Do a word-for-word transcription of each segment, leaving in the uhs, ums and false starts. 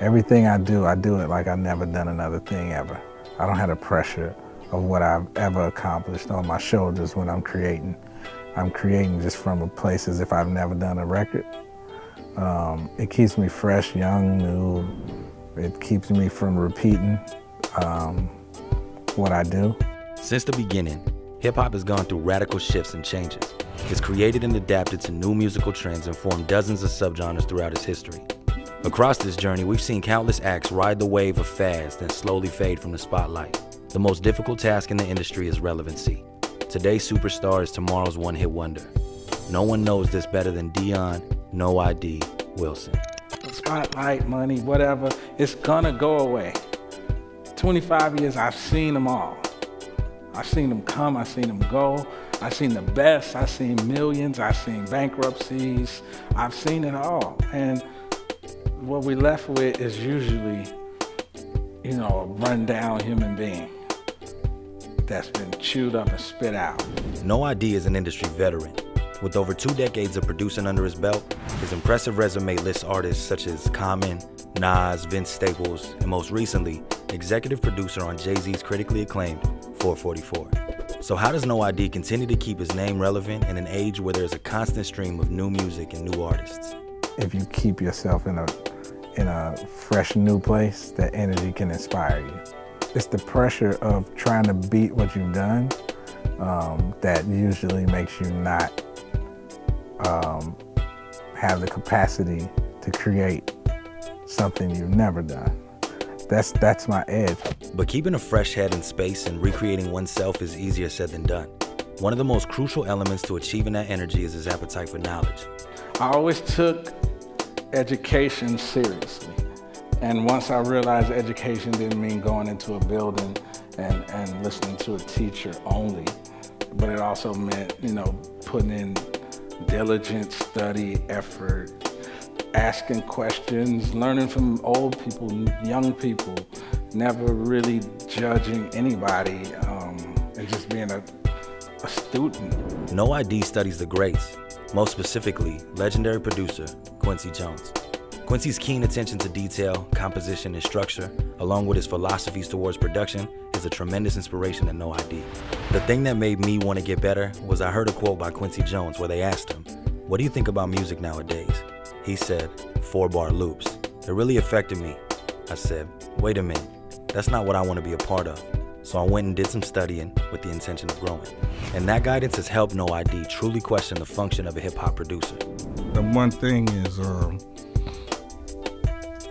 Everything I do, I do it like I've never done another thing ever. I don't have the pressure of what I've ever accomplished on my shoulders when I'm creating. I'm creating just from a place as if I've never done a record. Um, it keeps me fresh, young, new. It keeps me from repeating um, what I do. Since the beginning, hip-hop has gone through radical shifts and changes. It's created and adapted to new musical trends and formed dozens of subgenres throughout its history. Across this journey, we've seen countless acts ride the wave of fads, then slowly fade from the spotlight. The most difficult task in the industry is relevancy. Today's superstar is tomorrow's one-hit wonder. No one knows this better than Dion, No I D, Wilson. Spotlight, money, whatever, it's gonna go away. twenty-five years, I've seen them all. I've seen them come, I've seen them go. I've seen the best, I've seen millions, I've seen bankruptcies. I've seen it all. And what we're left with is usually, you know, a run-down human being that's been chewed up and spit out. No I D is an industry veteran. With over two decades of producing under his belt, his impressive resume lists artists such as Common, Nas, Vince Staples, and most recently, executive producer on Jay-Z's critically acclaimed four forty-four. So how does No I D continue to keep his name relevant in an age where there's a constant stream of new music and new artists? If you keep yourself in a, in a fresh new place, that energy can inspire you. It's the pressure of trying to beat what you've done um, that usually makes you not Um, have the capacity to create something you've never done. That's, that's my edge. But keeping a fresh head in space and recreating oneself is easier said than done. One of the most crucial elements to achieving that energy is his appetite for knowledge. I always took education seriously. And once I realized education didn't mean going into a building and, and listening to a teacher only, but it also meant, you know, putting in diligent study, effort, asking questions, learning from old people, young people, never really judging anybody, um, and just being a, a student. No I D studies the greats, most specifically legendary producer Quincy Jones. Quincy's keen attention to detail, composition, and structure, along with his philosophies towards production, is a tremendous inspiration to No I D. The thing that made me want to get better was I heard a quote by Quincy Jones where they asked him, "What do you think about music nowadays?" He said, "Four-bar loops. It really affected me." I said, "Wait a minute, that's not what I want to be a part of." So I went and did some studying with the intention of growing. And that guidance has helped No I D truly question the function of a hip-hop producer. The one thing is, uh,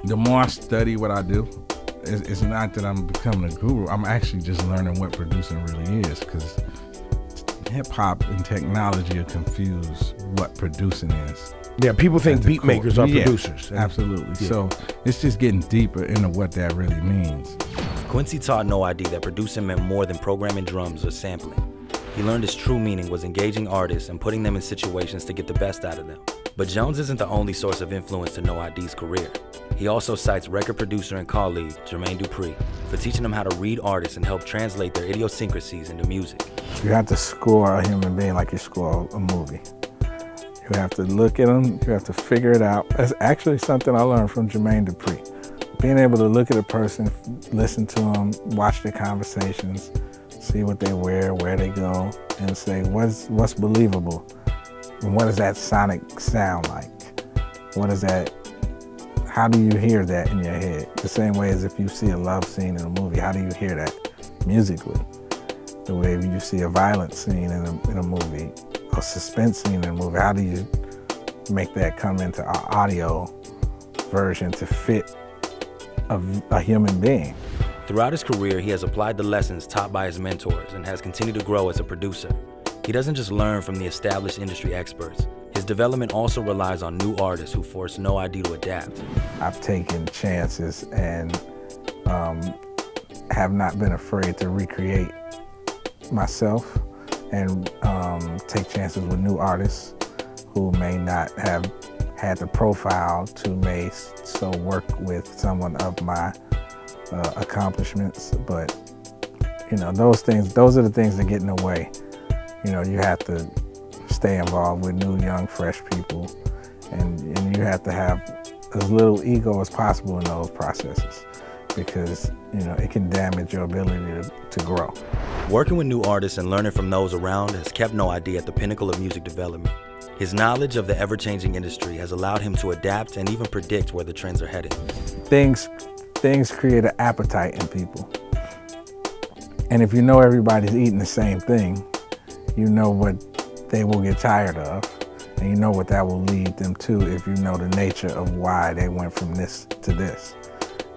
the more I study what I do, it's not that I'm becoming a guru. I'm actually just learning what producing really is, because hip-hop and technology are confused what producing is. Yeah, people think beat makers are producers. Yeah, absolutely. Yeah. So it's just getting deeper into what that really means. Quincy taught No I D that producing meant more than programming drums or sampling. He learned its true meaning was engaging artists and putting them in situations to get the best out of them. But Jones isn't the only source of influence to No I D's career. He also cites record producer and colleague Jermaine Dupri for teaching him how to read artists and help translate their idiosyncrasies into music. You have to score a human being like you score a movie. You have to look at them, you have to figure it out. That's actually something I learned from Jermaine Dupri. Being able to look at a person, listen to them, watch their conversations, see what they wear, where they go, and say, what's, what's believable? And what does that sonic sound like? What is that? How do you hear that in your head? The same way as if you see a love scene in a movie, how do you hear that musically? The way you see a violent scene in a, in a movie, a suspense scene in a movie, how do you make that come into an audio version to fit a, a human being? Throughout his career, he has applied the lessons taught by his mentors and has continued to grow as a producer. He doesn't just learn from the established industry experts. His development also relies on new artists who force No I D to adapt. I've taken chances and um, have not been afraid to recreate myself and um, take chances with new artists who may not have had the profile to may so work with someone of my uh, accomplishments. But you know, those things, those are the things that get in the way. You know, you have to stay involved with new, young, fresh people, and, and you have to have as little ego as possible in those processes, because you know it can damage your ability to, to grow. Working with new artists and learning from those around has kept No I D at the pinnacle of music development. His knowledge of the ever-changing industry has allowed him to adapt and even predict where the trends are headed. Things, things create an appetite in people. And if you know everybody's eating the same thing, you know what they will get tired of, and you know what that will lead them to if you know the nature of why they went from this to this.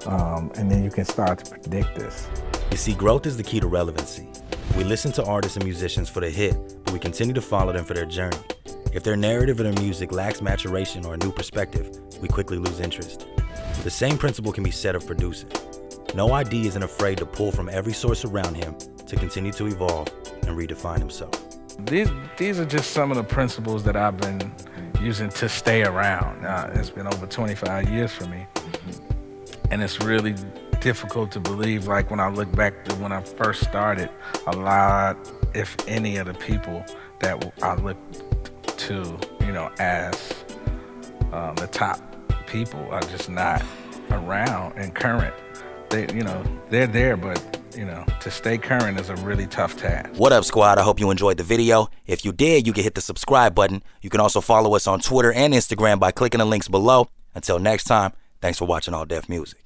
Um, and then you can start to predict this. You see, growth is the key to relevancy. We listen to artists and musicians for the hit, but we continue to follow them for their journey. If their narrative or their music lacks maturation or a new perspective, we quickly lose interest. The same principle can be said of producing. No I D isn't afraid to pull from every source around him to continue to evolve and redefine himself. These, these are just some of the principles that I've been using to stay around. Now, it's been over twenty-five years for me. And it's really difficult to believe, like when I look back to when I first started, a lot, if any, of the people that I looked to, you know, as um, the top people are just not around and current. They, you know, they're there, but you know, to stay current is a really tough task. What up, squad? I hope you enjoyed the video. If you did, you can hit the subscribe button. You can also follow us on Twitter and Instagram by clicking the links below. Until next time, thanks for watching All Def Music.